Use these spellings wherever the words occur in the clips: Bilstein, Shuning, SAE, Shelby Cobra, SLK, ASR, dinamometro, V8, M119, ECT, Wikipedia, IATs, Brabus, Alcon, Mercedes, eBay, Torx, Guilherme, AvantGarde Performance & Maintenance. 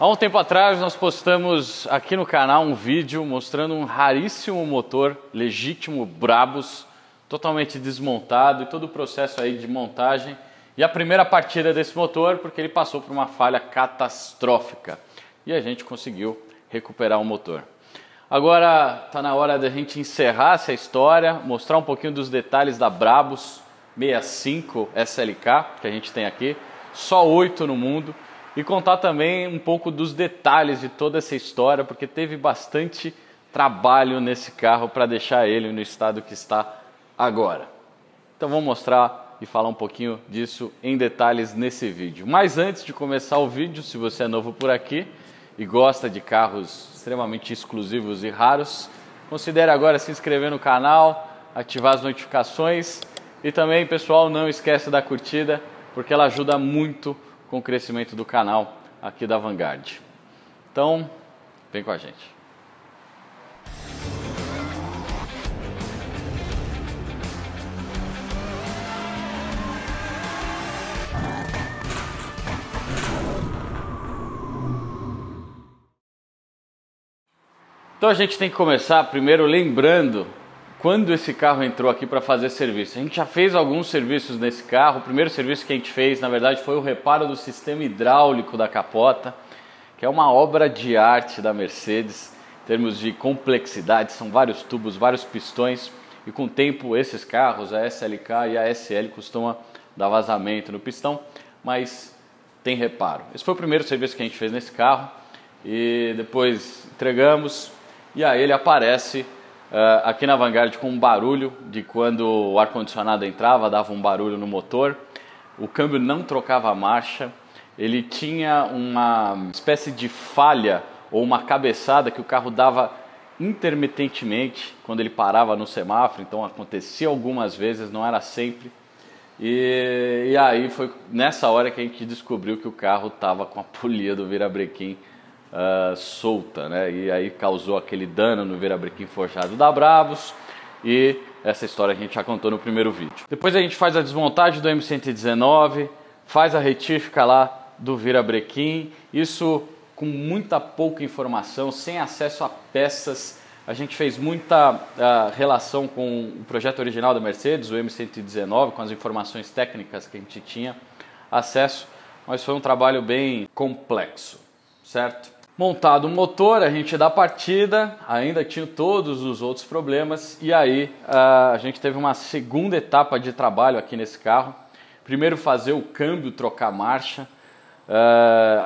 Há um tempo atrás nós postamos aqui no canal um vídeo mostrando um raríssimo motor legítimo Brabus, totalmente desmontado, e todo o processo aí de montagem e a primeira partida desse motor, porque ele passou por uma falha catastrófica e a gente conseguiu recuperar o motor. Agora está na hora da gente encerrar essa história, mostrar um pouquinho dos detalhes da Brabus 65 SLK que a gente tem aqui, só 8 no mundo, e contar também um pouco dos detalhes de toda essa história, porque teve bastante trabalho nesse carro para deixar ele no estado que está agora. Então vou mostrar e falar um pouquinho disso em detalhes nesse vídeo. Mas antes de começar o vídeo, se você é novo por aqui e gosta de carros extremamente exclusivos e raros, considere agora se inscrever no canal, ativar as notificações e também, pessoal, não esqueça da curtida, porque ela ajuda muito com o crescimento do canal aqui da AvantGarde. Então, vem com a gente. Então a gente tem que começar primeiro lembrando quando esse carro entrou aqui para fazer serviço. A gente já fez alguns serviços nesse carro. O primeiro serviço que a gente fez, na verdade, foi o reparo do sistema hidráulico da capota, que é uma obra de arte da Mercedes, em termos de complexidade. São vários tubos, vários pistões, e com o tempo esses carros, a SLK e a SL, costumam dar vazamento no pistão, mas tem reparo. Esse foi o primeiro serviço que a gente fez nesse carro, e depois entregamos. E aí ele aparece aqui na AvantGarde com um barulho de quando o ar-condicionado entrava, dava um barulho no motor, o câmbio não trocava a marcha, ele tinha uma espécie de falha ou uma cabeçada que o carro dava intermitentemente quando ele parava no semáforo, então acontecia algumas vezes, não era sempre. E aí foi nessa hora que a gente descobriu que o carro estava com a polia do virabrequim solta, né? E aí causou aquele dano no virabrequim forjado da Brabus, e essa história a gente já contou no primeiro vídeo. Depois a gente faz a desmontagem do M119, faz a retífica lá do virabrequim, isso com muita pouca informação, sem acesso a peças. A gente fez muita relação com o projeto original da Mercedes, o M119, com as informações técnicas que a gente tinha acesso, mas foi um trabalho bem complexo, certo? Montado o motor, a gente dá partida, ainda tinha todos os outros problemas, e aí a gente teve uma segunda etapa de trabalho aqui nesse carro. Primeiro fazer o câmbio trocar marcha,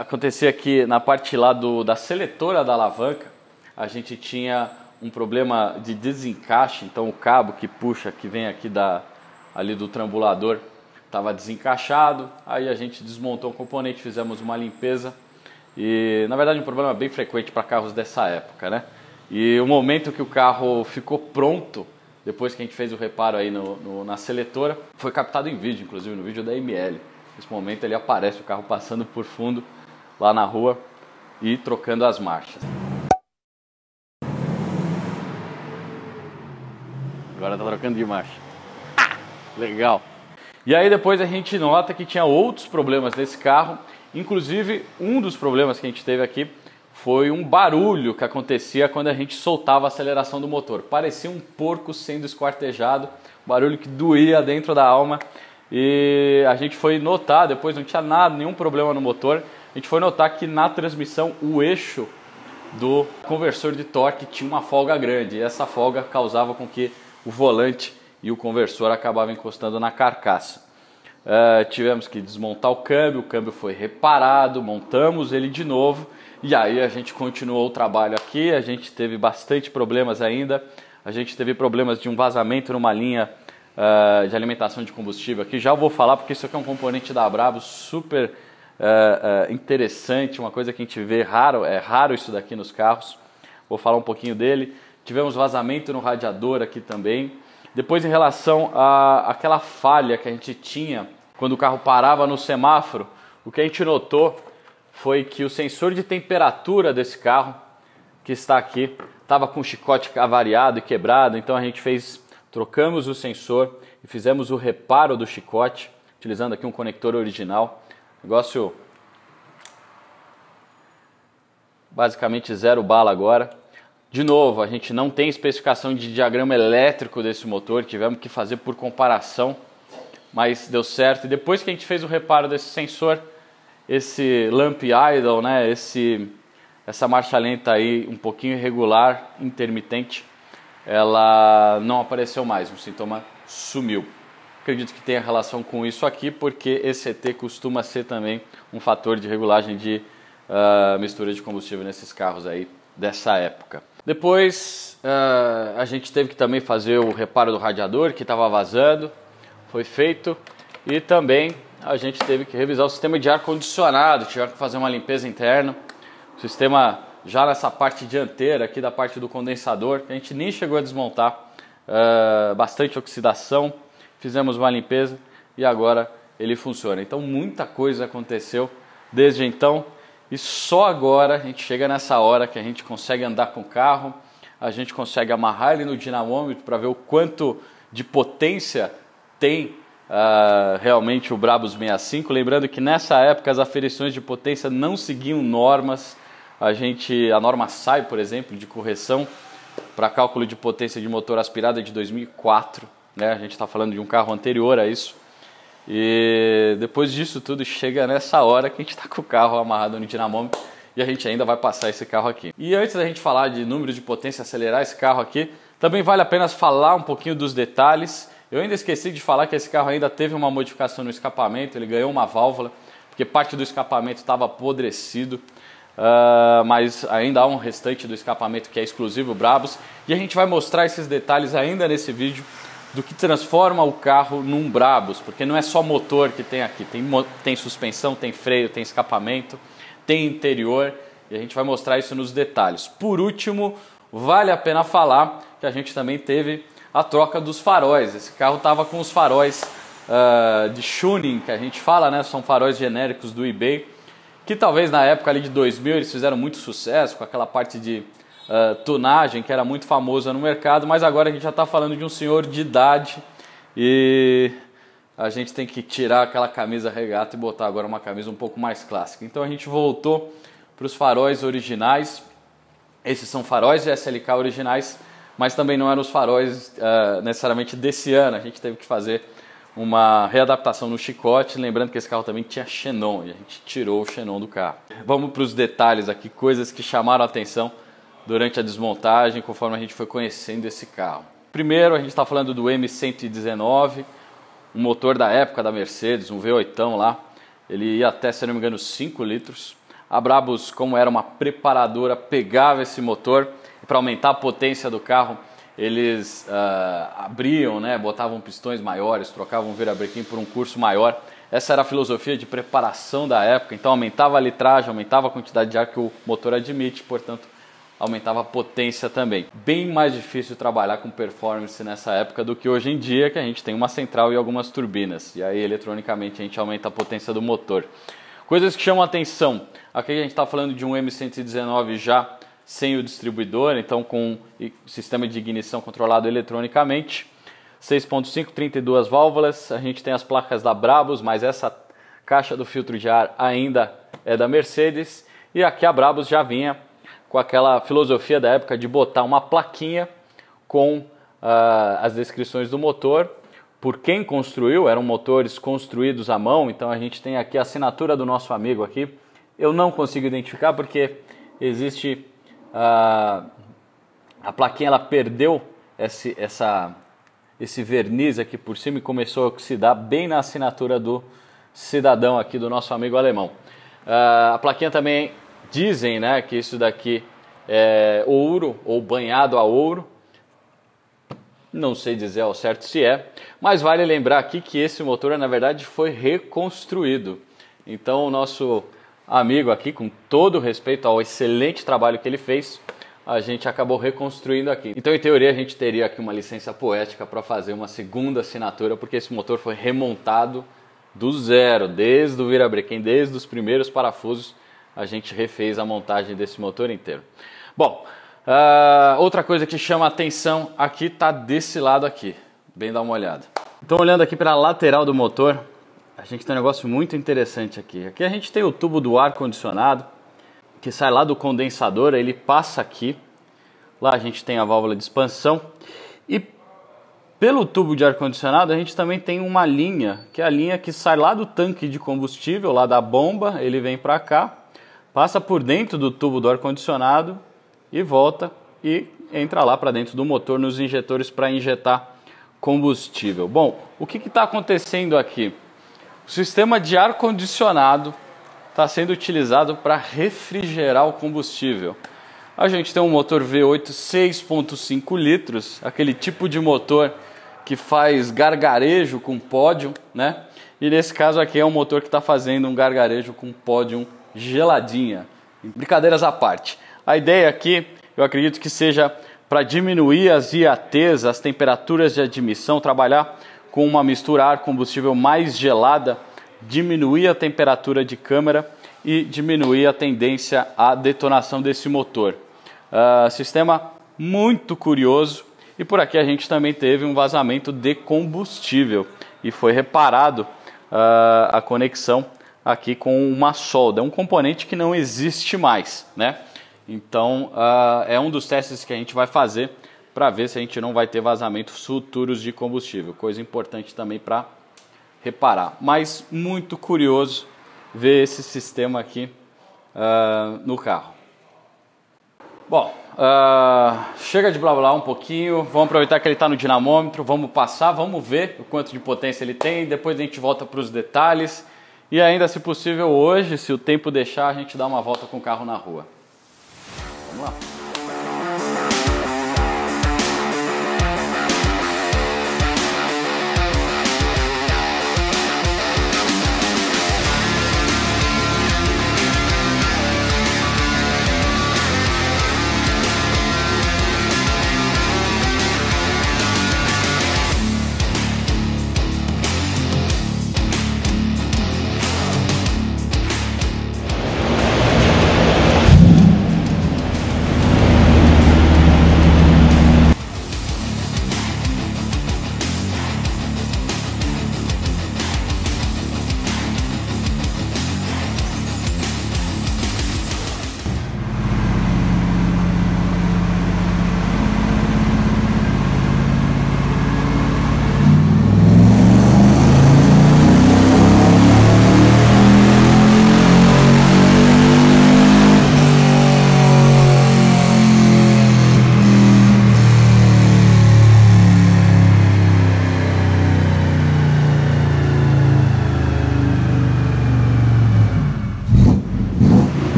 acontecia que na parte lá da seletora da alavanca, a gente tinha um problema de desencaixe, então o cabo que puxa, que vem aqui ali do trambulador, estava desencaixado, aí a gente desmontou o componente, fizemos uma limpeza. E, na verdade, um problema bem frequente para carros dessa época, né? E o momento que o carro ficou pronto, depois que a gente fez o reparo aí na seletora, foi captado em vídeo, inclusive no vídeo da ML. Nesse momento ele aparece, o carro passando por fundo lá na rua e trocando as marchas. Agora tá trocando de marcha. Ah, legal! E aí depois a gente nota que tinha outros problemas nesse carro. Inclusive, um dos problemas que a gente teve aqui foi um barulho que acontecia quando a gente soltava a aceleração do motor. Parecia um porco sendo esquartejado, um barulho que doía dentro da alma. E a gente foi notar, depois não tinha nada, nenhum problema no motor, a gente foi notar que na transmissão o eixo do conversor de torque tinha uma folga grande. E essa folga causava com que o volante e o conversor acabavam encostando na carcaça. Tivemos que desmontar o câmbio foi reparado, montamos ele de novo, e aí a gente continuou o trabalho aqui. A gente teve bastante problemas ainda, a gente teve problemas de um vazamento numa linha de alimentação de combustível aqui, já vou falar, porque isso aqui é um componente da Brabus super interessante, uma coisa que a gente vê raro, é raro isso daqui nos carros, vou falar um pouquinho dele. Tivemos vazamento no radiador aqui também. Depois, em relação àquela falha que a gente tinha quando o carro parava no semáforo, o que a gente notou foi que o sensor de temperatura desse carro, que está aqui, estava com o chicote avariado e quebrado, então a gente trocamos o sensor e fizemos o reparo do chicote, utilizando aqui um conector original. Negócio basicamente zero bala agora. De novo, a gente não tem especificação de diagrama elétrico desse motor, tivemos que fazer por comparação, mas deu certo. E depois que a gente fez o reparo desse sensor, esse lamp idle, né, essa marcha lenta aí um pouquinho irregular, intermitente, ela não apareceu mais, o sintoma sumiu. Acredito que tenha relação com isso aqui, porque ECT costuma ser também um fator de regulagem de mistura de combustível nesses carros aí dessa época. Depois a gente teve que também fazer o reparo do radiador que estava vazando, foi feito, e também a gente teve que revisar o sistema de ar-condicionado, tivemos que fazer uma limpeza interna, o sistema já nessa parte dianteira aqui da parte do condensador, que a gente nem chegou a desmontar, bastante oxidação, fizemos uma limpeza e agora ele funciona. Então muita coisa aconteceu desde então. E só agora a gente chega nessa hora que a gente consegue andar com o carro, a gente consegue amarrar ele no dinamômetro para ver o quanto de potência tem realmente o Brabus 65. Lembrando que nessa época as aferições de potência não seguiam normas. A norma SAE, por exemplo, de correção para cálculo de potência de motor aspirado de 2004. Né? A gente está falando de um carro anterior a isso. E depois disso tudo, chega nessa hora que a gente está com o carro amarrado no dinamômetro e a gente ainda vai passar esse carro aqui. E antes da gente falar de número de potência, acelerar esse carro aqui, também vale a pena falar um pouquinho dos detalhes. Eu ainda esqueci de falar que esse carro ainda teve uma modificação no escapamento, ele ganhou uma válvula, porque parte do escapamento estava apodrecido, mas ainda há um restante do escapamento que é exclusivo Brabus. E a gente vai mostrar esses detalhes ainda nesse vídeo, do que transforma o carro num Brabus, porque não é só motor que tem aqui, tem suspensão, tem freio, tem escapamento, tem interior, e a gente vai mostrar isso nos detalhes. Por último, vale a pena falar que a gente também teve a troca dos faróis. Esse carro estava com os faróis de Shuning, que a gente fala, né? São faróis genéricos do eBay, que talvez na época ali de 2000 eles fizeram muito sucesso com aquela parte de tonagem que era muito famosa no mercado, mas agora a gente já está falando de um senhor de idade e a gente tem que tirar aquela camisa regata e botar agora uma camisa um pouco mais clássica. Então a gente voltou para os faróis originais. Esses são faróis de SLK originais, mas também não eram os faróis necessariamente desse ano. A gente teve que fazer uma readaptação no chicote, lembrando que esse carro também tinha xenon e a gente tirou o xenon do carro. Vamos para os detalhes aqui, coisas que chamaram a atenção durante a desmontagem, conforme a gente foi conhecendo esse carro. Primeiro, a gente está falando do M119, um motor da época da Mercedes, um V8 lá. Ele ia até, se não me engano, 5 litros. A Brabus, como era uma preparadora, pegava esse motor e para aumentar a potência do carro, eles abriam, né, botavam pistões maiores, trocavam o virabrequim por um curso maior. Essa era a filosofia de preparação da época, então aumentava a litragem, aumentava a quantidade de ar que o motor admite, portanto, aumentava a potência também. Bem mais difícil trabalhar com performance nessa época do que hoje em dia, que a gente tem uma central e algumas turbinas. E aí, eletronicamente, a gente aumenta a potência do motor. Coisas que chamam atenção. Aqui a gente está falando de um M119 já sem o distribuidor, então com sistema de ignição controlado eletronicamente. 6.5, 32 válvulas. A gente tem as placas da Brabus, mas essa caixa do filtro de ar ainda é da Mercedes. E aqui a Brabus já vinha com aquela filosofia da época de botar uma plaquinha com as descrições do motor, por quem construiu, eram motores construídos à mão, então a gente tem aqui a assinatura do nosso amigo aqui. Eu não consigo identificar porque existe, a plaquinha ela perdeu esse verniz aqui por cima e começou a oxidar bem na assinatura do cidadão aqui, do nosso amigo alemão. A plaquinha também... Dizem, né, que isso daqui é ouro ou banhado a ouro, não sei dizer ao certo se é, mas vale lembrar aqui que esse motor na verdade foi reconstruído. Então o nosso amigo aqui, com todo respeito ao excelente trabalho que ele fez, a gente acabou reconstruindo aqui. Então em teoria a gente teria aqui uma licença poética para fazer uma segunda assinatura, porque esse motor foi remontado do zero, desde o virabrequim, desde os primeiros parafusos, a gente refez a montagem desse motor inteiro. Bom, outra coisa que chama atenção aqui está desse lado aqui. Bem, dá uma olhada. Então, olhando aqui para a lateral do motor, a gente tem um negócio muito interessante aqui. Aqui a gente tem o tubo do ar-condicionado. que sai lá do condensador, ele passa aqui. Lá a gente tem a válvula de expansão. E pelo tubo de ar-condicionado a gente também tem uma linha, que é a linha que sai lá do tanque de combustível, lá da bomba, ele vem para cá, passa por dentro do tubo do ar-condicionado e volta e entra lá para dentro do motor nos injetores para injetar combustível. Bom, o que está acontecendo aqui? O sistema de ar-condicionado está sendo utilizado para refrigerar o combustível. A gente tem um motor V8 6.5 litros, aquele tipo de motor que faz gargarejo com pódio, né? E nesse caso aqui é um motor que está fazendo um gargarejo com pódio geladinha. Brincadeiras à parte. A ideia aqui, eu acredito que seja para diminuir as IATs, as temperaturas de admissão, trabalhar com uma mistura ar-combustível mais gelada, diminuir a temperatura de câmara e diminuir a tendência à detonação desse motor. Sistema muito curioso, e por aqui a gente também teve um vazamento de combustível e foi reparado a conexão aqui com uma solda, um componente que não existe mais, né? Então é um dos testes que a gente vai fazer para ver se a gente não vai ter vazamentos futuros de combustível, coisa importante também para reparar. Mas muito curioso ver esse sistema aqui no carro. Bom, chega de blá blá um pouquinho, vamos aproveitar que ele está no dinamômetro, vamos passar, vamos ver o quanto de potência ele tem, depois a gente volta para os detalhes e ainda, se possível hoje, se o tempo deixar, a gente dá uma volta com o carro na rua. Vamos lá.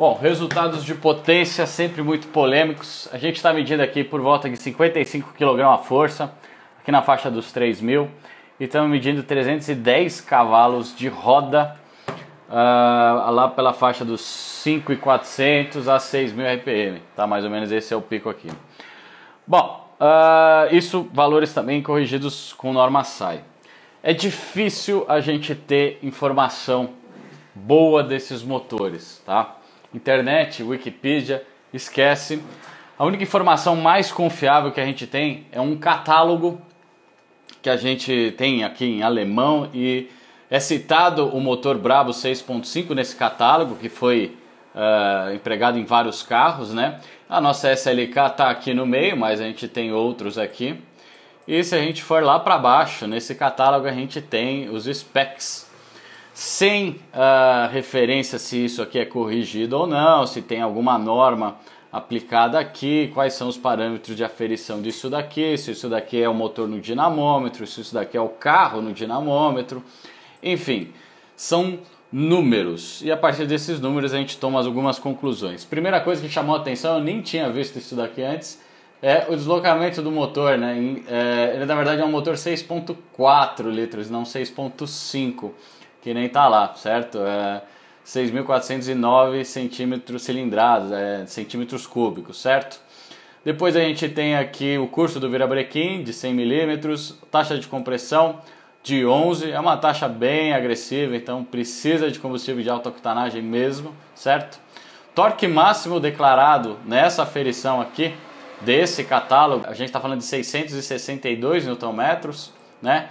Bom, resultados de potência sempre muito polêmicos. A gente está medindo aqui por volta de 55 kg a força, aqui na faixa dos 3.000, e estamos medindo 310 cavalos de roda, lá pela faixa dos 5.400 a 6.000 RPM, tá? Mais ou menos esse é o pico aqui. Bom, isso valores também corrigidos com norma SAE. É difícil a gente ter informação boa desses motores, tá? Internet, Wikipedia, esquece. A única informação mais confiável que a gente tem é um catálogo que a gente tem aqui em alemão, e é citado o motor Brabus 6.5 nesse catálogo, que foi empregado em vários carros, né? A nossa SLK está aqui no meio, mas a gente tem outros aqui. E se a gente for lá para baixo, nesse catálogo a gente tem os specs, sem referência se isso aqui é corrigido ou não, se tem alguma norma aplicada aqui, quais são os parâmetros de aferição disso daqui, se isso daqui é o motor no dinamômetro, se isso daqui é o carro no dinamômetro, enfim, são números, e a partir desses números a gente toma algumas conclusões. Primeira coisa que chamou a atenção, eu nem tinha visto isso daqui antes, é o deslocamento do motor, né? Ele na verdade é um motor 6.4 litros, não 6.5, que nem tá lá, certo? É 6.409 centímetros cilindrados, centímetros cúbicos, certo? Depois a gente tem aqui o curso do virabrequim de 100 milímetros, taxa de compressão de 11, é uma taxa bem agressiva, então precisa de combustível de alta octanagem mesmo, certo? Torque máximo declarado nessa aferição aqui desse catálogo, a gente está falando de 662 Nm, né?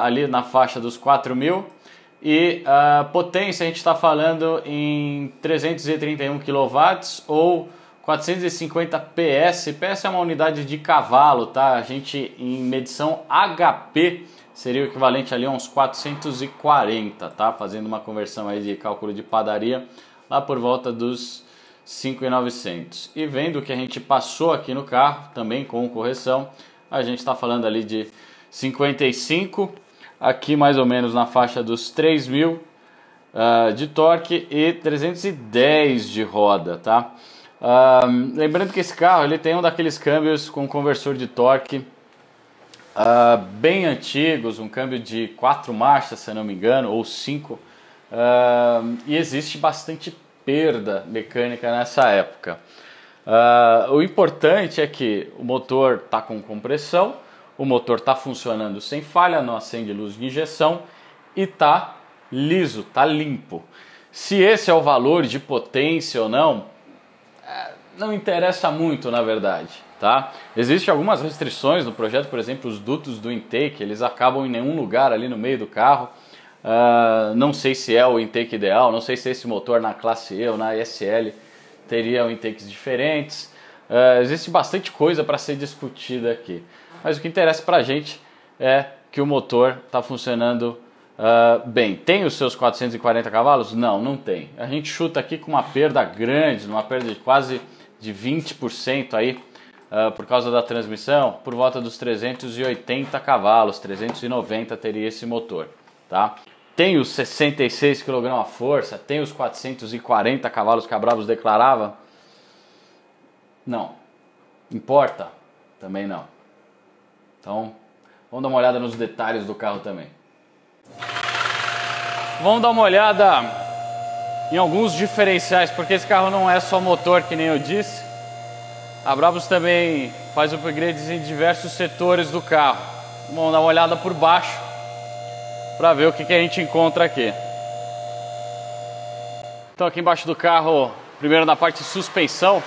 Ali na faixa dos 4.000, e potência a gente está falando em 331 kW ou 450 PS. PS é uma unidade de cavalo, tá? A gente em medição HP seria o equivalente ali a uns 440, tá? Fazendo uma conversão aí de cálculo de padaria, lá por volta dos 5.900. E vendo o que a gente passou aqui no carro, também com correção, a gente está falando ali de 55, aqui mais ou menos na faixa dos 3.000 de torque e 310 de roda, tá? Lembrando que esse carro ele tem um daqueles câmbios com conversor de torque bem antigos, um câmbio de 4 marchas, se não me engano, ou 5, e existe bastante perda mecânica nessa época. O importante é que o motor está com compressão, o motor está funcionando sem falha, não acende luz de injeção e está liso, está limpo. Se esse é o valor de potência ou não, não interessa muito, na verdade, tá? Existem algumas restrições no projeto, por exemplo, os dutos do intake, eles acabam em nenhum lugar ali no meio do carro. Não sei se é o intake ideal, não sei se esse motor na classe E ou na SL teria intakes diferentes. Existe bastante coisa para ser discutida aqui. Mas o que interessa pra gente é que o motor está funcionando bem. Tem os seus 440 cavalos? Não, não tem. A gente chuta aqui com uma perda grande, uma perda de quase de 20% aí, por causa da transmissão, por volta dos 380 cavalos, 390 teria esse motor, tá? Tem os 66 kgf-, tem os 440 cavalos que a Brabus declarava? Não. Importa? Também não. Então, vamos dar uma olhada nos detalhes do carro também. Vamos dar uma olhada em alguns diferenciais, porque esse carro não é só motor, que nem eu disse. A Brabus também faz upgrades em diversos setores do carro. Vamos dar uma olhada por baixo para ver o que a gente encontra aqui. Então, aqui embaixo do carro, primeiro na parte de suspensão,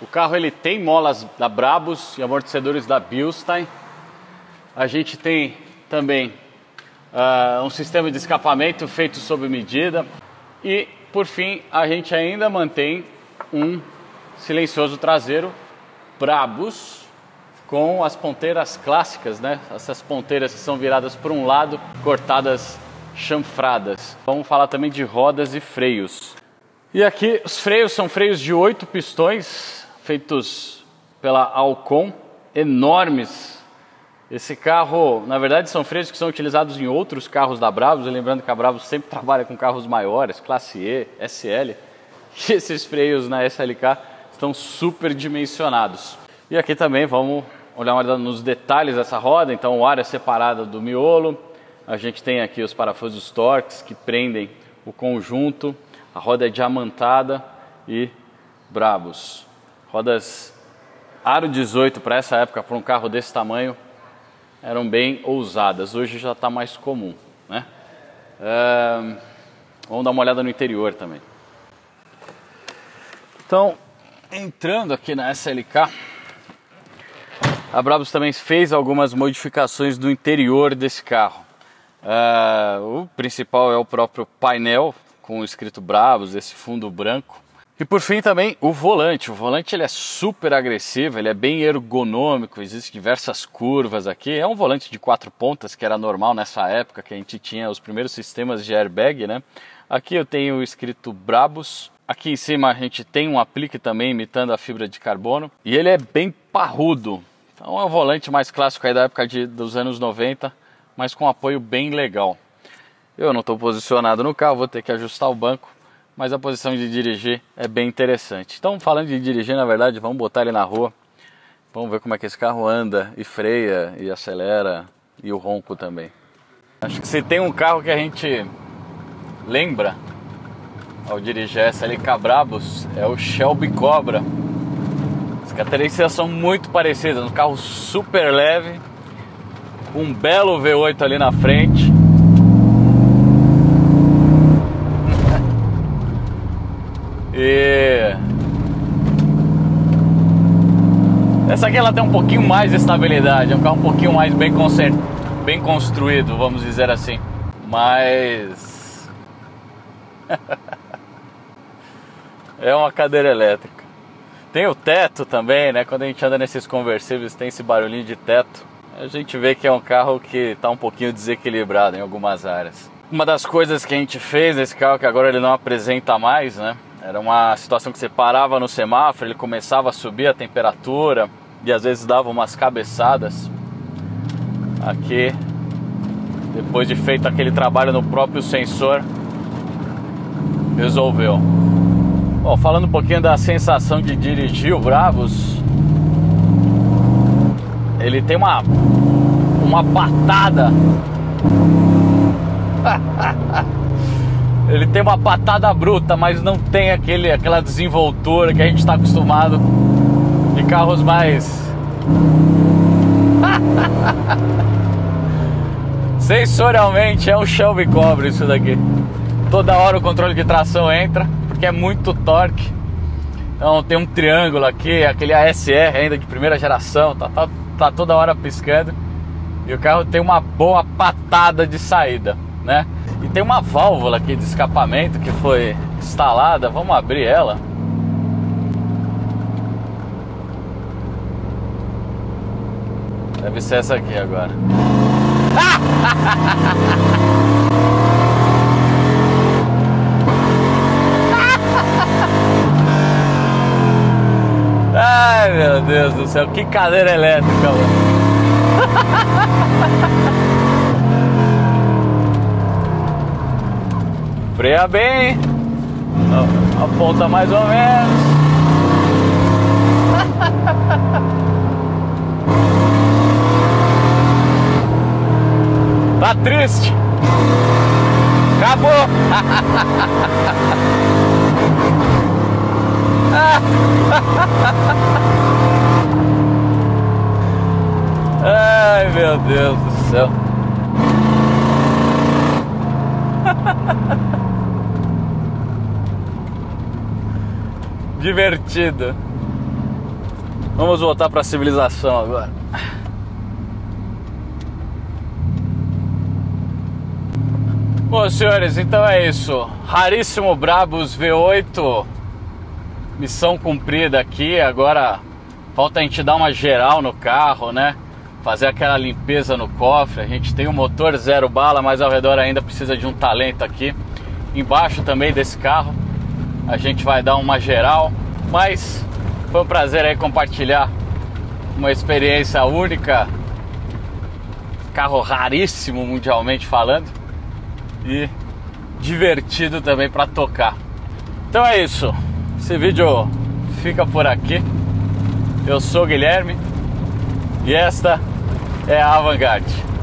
o carro ele tem molas da Brabus e amortecedores da Bilstein. A gente tem também um sistema de escapamento feito sob medida. E, por fim, a gente ainda mantém um silencioso traseiro Brabus com as ponteiras clássicas, né? Essas ponteiras que são viradas para um lado, cortadas chanfradas. Vamos falar também de rodas e freios. E aqui os freios são freios de 8 pistões, feitos pela Alcon, enormes. Esse carro, na verdade, são freios que são utilizados em outros carros da Brabus. Lembrando que a Brabus sempre trabalha com carros maiores, classe E, SL. E esses freios na SLK estão super dimensionados. E aqui também vamos olhar uma olhada nos detalhes dessa roda. Então, o ar é separado do miolo. A gente tem aqui os parafusos Torx que prendem o conjunto. A roda é diamantada e Brabus. Rodas aro 18 para essa época, para um carro desse tamanho, eram bem ousadas. Hoje já está mais comum, né? Vamos dar uma olhada no interior também. Então, entrando aqui na SLK, a Brabus também fez algumas modificações no interior desse carro. O principal é o próprio painel com o escrito Brabus, esse fundo branco. E por fim também o volante. O volante ele é super agressivo, ele é bem ergonômico, existem diversas curvas aqui. É um volante de 4 pontas que era normal nessa época, que a gente tinha os primeiros sistemas de airbag, né? Aqui eu tenho escrito Brabus. Aqui em cima a gente tem um aplique também imitando a fibra de carbono. E ele é bem parrudo. Então é um volante mais clássico aí da época dos anos 90, mas com um apoio bem legal. Eu não estou posicionado no carro, vou ter que ajustar o banco, mas a posição de dirigir é bem interessante. Então, falando de dirigir, na verdade, vamos botar ele na rua. Vamos ver como é que esse carro anda e freia e acelera e o ronco também. Acho que se tem um carro que a gente lembra ao dirigir a SLK Brabus é o Shelby Cobra. As características são muito parecidas, um carro super leve, um belo V8 ali na frente. Essa aqui ela tem um pouquinho mais de estabilidade, é um carro um pouquinho mais bem construído, vamos dizer assim. Mas... é uma cadeira elétrica. Tem o teto também, né? Quando a gente anda nesses conversíveis tem esse barulhinho de teto. A gente vê que é um carro que está um pouquinho desequilibrado em algumas áreas. Uma das coisas que a gente fez nesse carro, que agora ele não apresenta mais, né? Era uma situação que você parava no semáforo, ele começava a subir a temperatura e às vezes dava umas cabeçadas. Aqui, depois de feito aquele trabalho no próprio sensor, resolveu. Bom, falando um pouquinho da sensação de dirigir o Brabus, ele tem uma patada. Ele tem uma patada bruta, mas não tem aquela desenvoltura que a gente está acostumado de carros mais... Sensorialmente é um Shelby Cobra isso daqui. Toda hora o controle de tração entra, porque é muito torque. Então tem um triângulo aqui, aquele ASR ainda de primeira geração, tá toda hora piscando. E o carro tem uma boa patada de saída, né? E tem uma válvula aqui de escapamento que foi instalada. Vamos abrir ela. Deve ser essa aqui agora. Ai, meu Deus do céu, que cadeira elétrica, mano. Freia bem, aponta mais ou menos. Tá triste. Acabou. Ai, meu Deus do céu. Divertido. Vamos voltar para a civilização agora. Bom, senhores, então é isso. Raríssimo Brabus V8. Missão cumprida aqui, agora falta a gente dar uma geral no carro, né? Fazer aquela limpeza no cofre. A gente tem um motor zero bala, mas ao redor ainda precisa de um talento aqui. Embaixo também desse carro a gente vai dar uma geral. Mas foi um prazer aí compartilhar uma experiência única. Carro raríssimo mundialmente falando e divertido também para tocar. Então é isso. Esse vídeo fica por aqui. Eu sou o Guilherme e esta é a AvantGarde.